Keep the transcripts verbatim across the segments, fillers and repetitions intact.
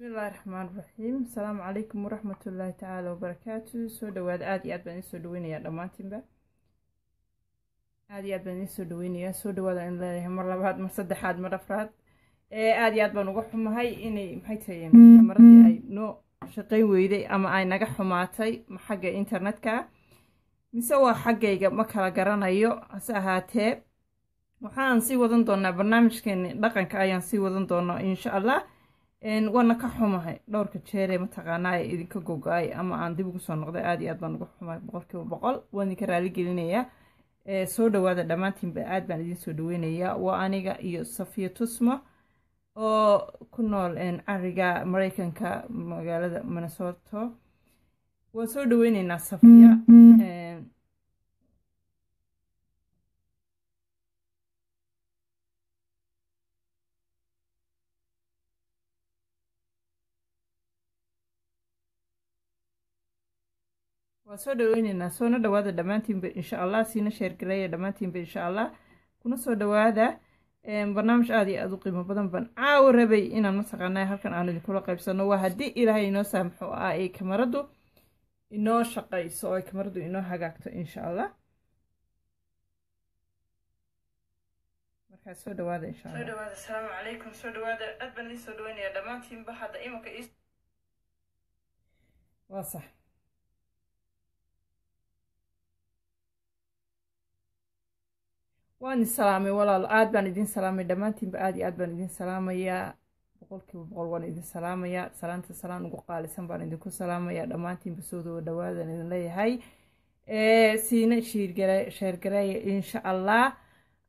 بسم الله الرحمن الرحيم. السلام عليكم ورحمة الله تعالى وبركاته. سو دواد عادي عاد بني سو دوينيا دمانتين با عادي عاد بني سو دوينيا سو دواد إن لا مرة بعد ما صدح عاد مرة فراد عادي عاد بنو قحم هاي إني محيتين مرة هاي نو شقي ويدي أما أي نجح معتي محق إنترنت كا نسوي حقيقة ما كلا جرنا يو ساعتها وحان سي وذن دونا برنامج كن لقن كأيان سي وذن دونا إن شاء الله إن وانا كحومه دور كتشيري متقناي إذا كجوجاي أما عندي بقصة نقدر عادي أتبان كحومه بقول كيو بقول واني كرالي جلينية سود وهذا دمانتين بعد بندين سودوينية وأنا جا يصفيه تسمة وكنا إن أرجع أمريكا كمجال مناسورته وسودويني نصفيه وسو دوينينا سو ندوادا دمانتين ان شاء الله سينا شير كليا دمانتين ان شاء الله كنا سو دوادا برنامج عادي ادو قيمه بدن بن عاو ربي ان نسقناي halkan aan idin kula qaybsano waa hadii ilaahay inoo saamxo ay kamaradu inoo shaqayso ay kamaradu inoo hagaagto in sha Allah marka soo dawada in sha Allah soo dawada assalamu alaykum soo dawada adban soo daweenaya damaantiin ba hada imaka is waa sax وأنا سلامي ولا الأد بان يدين سلامي دمانتين بأدي أد بان يدين سلامي يا بقول كي بقول وأنا يدين سلامي يا سلام تسلام وقال سام بان يدين كل سلامي يا دمانتين بسودو دوادن إن لي هاي ااا سين شير جري شير جري إن شاء الله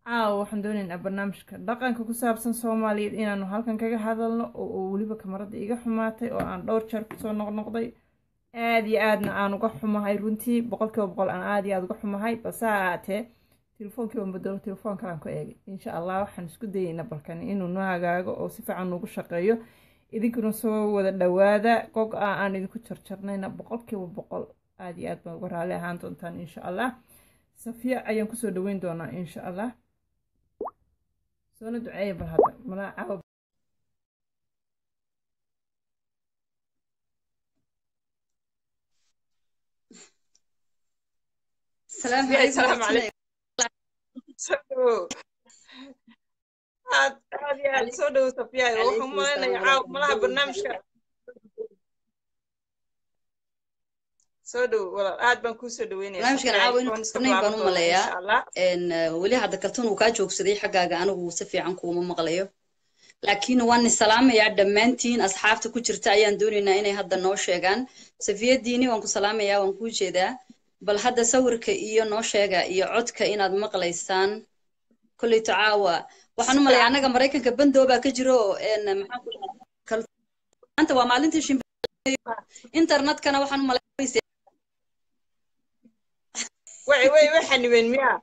أو حمدوني البرنامج دقن كوكو سابسن سومالي إن أنا هالكن كجا هذا لنا وولي بكمرض إيجا حماتي وأنا دور شرب صار نق نقضي أدي أدنا أنا قحمة هاي رنتي بقول كي بقول أنا أدي أد قحمة هاي بساعته تلفون كيوم بدلو تلفون كلام كأجي إن شاء الله حنسكت دينا بركان إنه نهاجع أو صفة عنو بشقيه إذا كنا سووا الدوادة قق أنا إذا كنت شرشرنا نبقى كيو بقى عاديات بقول عليها عن تان إن شاء الله صفية أيام كسر دوين دونا إن شاء الله سونا دعاء بهذا ملا السلام عليكم سدو هاد هاد سدو صفية وهم ما يعاو ملها برنامجك سدو ولا هاد بنكون سدوين برنامجك عاون نستقبل بنو ملايا إن ولي هذا كرتون وكاجوك صديق حقا أنا وصفية عنكم وما مغليو لكن وان السلام يعد مانتين أصحاب تكون ترتاعين دوننا إني هذا النوشة جان صفية ديني وانكم سلام يا وانكم جدا بل هذا صورك إياه نوشة إياه عدك إن هذا مقليسان كل تعاوى وحنو ملي أنا جم رأيك كبندو بكجرو إن محاكل أنت ومعلنت شيء إنترنت كنا وحنو ملي بيسي وعي وعي وحني من مياه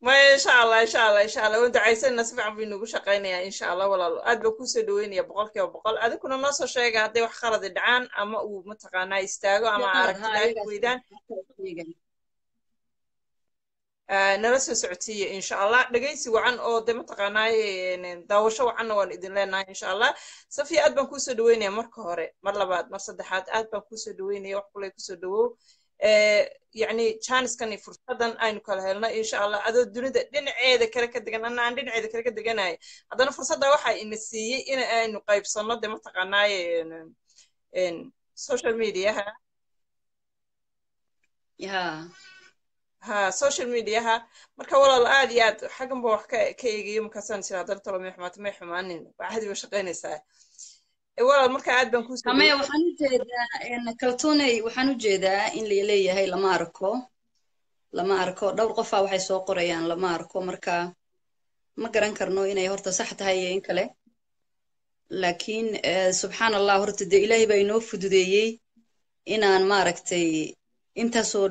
ما إن شاء الله إن شاء الله إن شاء الله وأنت عايزين نسمع منو شقينا إن شاء الله ولا أدب كوسة دوين يا بقالك يا بقال هذا كنا ناس شيء قاعد يروح خالد الدعان أما ومتقنا يستاجو أما عارك لايك ويدان نرسم سعودية إن شاء الله لقيت وعن أو ده متقنا نداوشوا عنه وإذن لنا إن شاء الله صفي أدب كوسة دوين يا مركهرة مرة بعد مرة صدحات أدب كوسة دوين يروح كله كوسة دو يعني chance كني فرصة أينو كلهلنا إن شاء الله هذا الدنيا دين عيد كركة دجنا أنا عندي عيد كركة دجناي هذا فرصة ده واحد إن السي إن أينو قايب صنّد ما تقناي إن إن سوشيال ميديا ها يا ها سوشيال ميديا ها مركب والله العاديات حاجة بوحكة كي يوم كسان سير هذا طلع محمد محمد بعد يوشقين ساعة والله مركب عاد بنكون كمان وحنو جدا إن كرتوني وحنو جدا إن اللي ليه هاي لما أركو لما أركو دور قفا وحي سوق ريان لما أركو مركب ما قرن كرنو إن يهرت صحت هاي إن كله لكن سبحان الله هرت دي إلهي بينوف دودي إن أنا ما ركتي أنت سو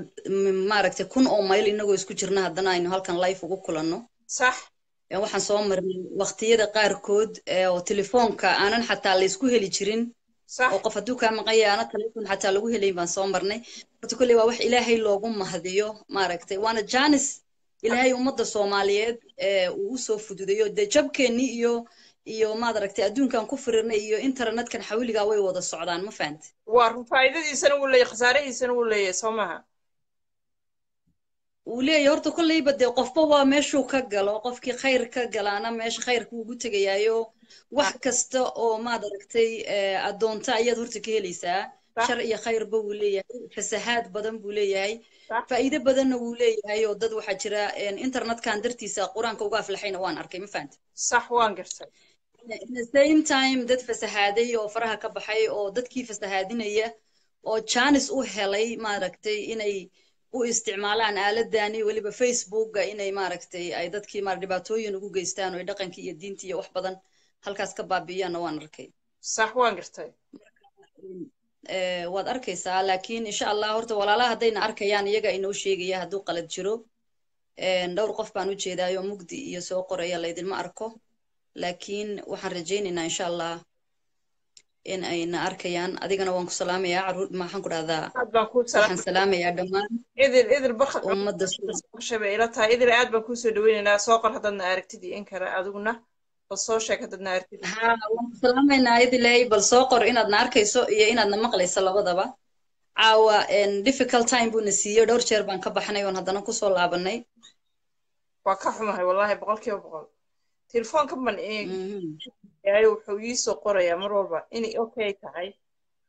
ما ركتي كون أو مايل إنه جوز كجرنا هدنا إنه هالكن لايف وقولنا صح waxaan soo marnay waqtiyada qaarkood oo telefoonka aanan xataa la isku heli jirin oo qof haduu ka maqayaana telefoon xataa lagu helay baan soo marnay horta kulli waa wax ilaahay loogu mahadiyo ma aragtay waana janis إلهي أمضى الصوماليات ووصف فدوديو ده جاب كنيو يو ما دركت أدون كان كفرنا يو إنترنت كان حاول يقوي وضع السعودان ما فهمت وارفايدة يسنو ولا يخساره يسنو ولا يسمعها وليه يورتو كله يبدأ وقف بوا ماشو كجلا وقف كي خير كجلا أنا ماش خير كوجت جايو وحكست أو ما دركتي أدون تعيا دورت كهليسا شرقية خير بوليه فسهاد بدن بوليه فإذا بدن بوليه أيو ضد وحجرة إنترنت كان درتي ساقوران كوقاف الحين وان أركي ما فهمت صح وان قرصي in the same time dad fasahaaday oo faraha ka baxay oo dadkii fasahaadinaya oo chance u helay maaragtay inay u isticmaalaan aaladani waliba Facebooka inay maaragtay ay dadkii mar dhibaatooyin ugu geystaan oo dhaqankii iyo diintii wax badan halkaas ka baabiyaan waan arkay sax waan gartay ee waad arkaysaa laakiin insha Allah horta walaalaha hadayna arkayaan iyaga inoo sheegaya haduu qalad jiro ee dhowr qof baan u jeedaayo mugdi iyo soo qoraya leedin ma arko لكن وحرجيننا إن شاء الله إن أين أركيان أديكنا وانكو سلامي يا عروض ما حنقول هذا حن سلامي يا جمال إذا إذا البخت ومد الصوت شبيلتها إذا العاد بكون سدويننا ساقر هذا النهار تدي إنكر أدونا بالصوشة هذا النهار تدي ها وانكو سلامي إن إذا لي بالساقر إن النهار كيسو إن النمقل يسلبه ضبا أو إن difficult time بنسيه دور شربان كبحنا وان هذا نكوس ولا عبناي وكحمه والله بقولك يا بقول تلفون كمان إيه يعني وحويس وقرية مرورة إني أوكي تعي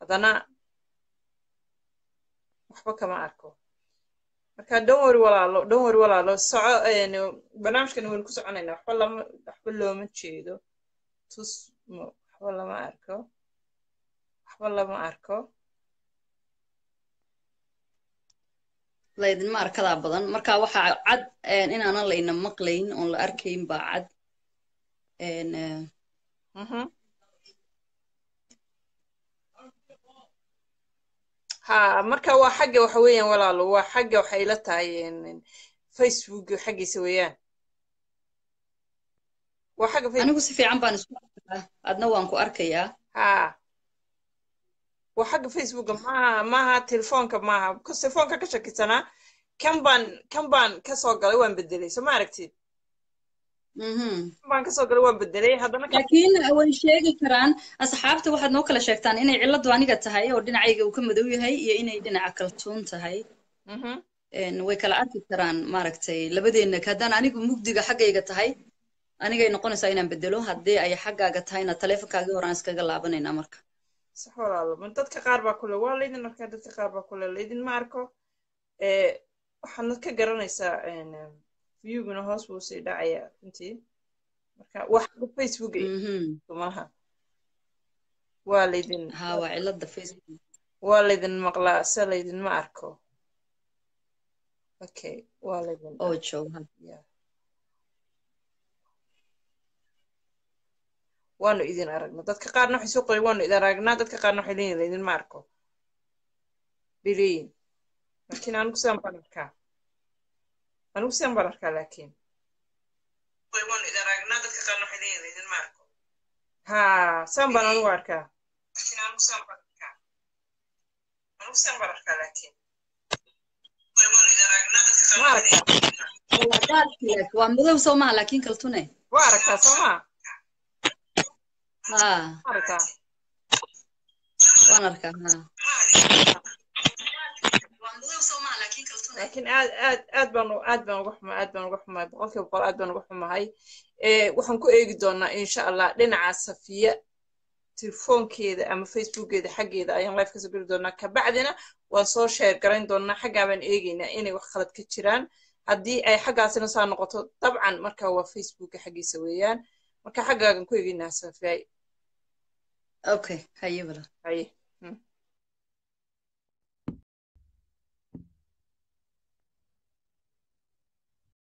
هذا أنا محبك معكم لكن دور ولا لو دور ولا لو ساعة يعني برنامج كنا بنقص عننا حوالله حوالله متشيدو توس حوالله معكم حوالله معكم لا يدين ما أركض عبضان مركا واحد عد إن أنا اللي نمقلين أو الأركين بعد and uh huh ha marka waa xaq wax weeyaan walaal waa xaq waxay la taayeen Facebook xaqiisa weeyaan waa xaq Facebook anigu si fiican baan isku arkaa adna waan ku arkayaa ha waa xaq Facebook ma ma telefoonka ma ku telefoonka ka shakisana kan baan kan baan ka soo galay waan bedelay soo ma aragtid ما كسر قلوا بدري هذا ما لكن أول شيء كران أصحابته واحد نوكل شكتان إني علة دواني قت هاي وردنا عيجي وكم دوي هاي يا إني يدنا عقلتون تهاي إن وكالعات كران ما ركتي لبدي إنك هذا أنا أنيكم مبدي حاجة قت هاي أنا جاي نقول ساينا بدلوه هدي أي حاجة قت هاي نتلفك على ورانس كجلابن إن أمرك صح والله من تدك قاربة كل والدين نرك تدك قاربة كل الدين معركه ااا حنك جرنا يسا إن يوجد هوس بوسي داعية أنتي واحد فيسبوك تماها والدين ها وعلد فيسبوك والدين مقلا سالدين ماركو أوكي والدين أو شو ها وانو إذن أرجنا دتك قارن حسوق وانو إذا رجنا دتك قارن حلين لدين ماركو بلين لكن أنا كسام بنكا أنا وسام بركة لكن. طيبون إذا رجعنا ذلك كانوا حلين إذا معكم. ها سام بركة واركة. لكن أنا وسام بركة. أنا وسام بركة لكن. طيبون إذا رجعنا ذلك كانوا حلين. واركة. وامضي وسمع لكن كلتوني. واركة سمع. ها. واركة. واركة ها. لكن عاد عاد عاد بنو عاد بنروح ما عاد بنروح ما بقولك بقول عاد بنروح ما هاي وحنكو إجدنا إن شاء الله لنا عصفية تلفون كده أما فيسبوك كده حاجة كده أيام لايف كده بدنا كبعدنا ونصور شير كرين دنا حاجة من إيجينا إني وخلت كتيران هدي أي حاجة عشان صار نقطة طبعا مركا هو فيسبوك حاجة سويان مركا حاجة نكو إيجينا عصفية أوكي هاي برا هاي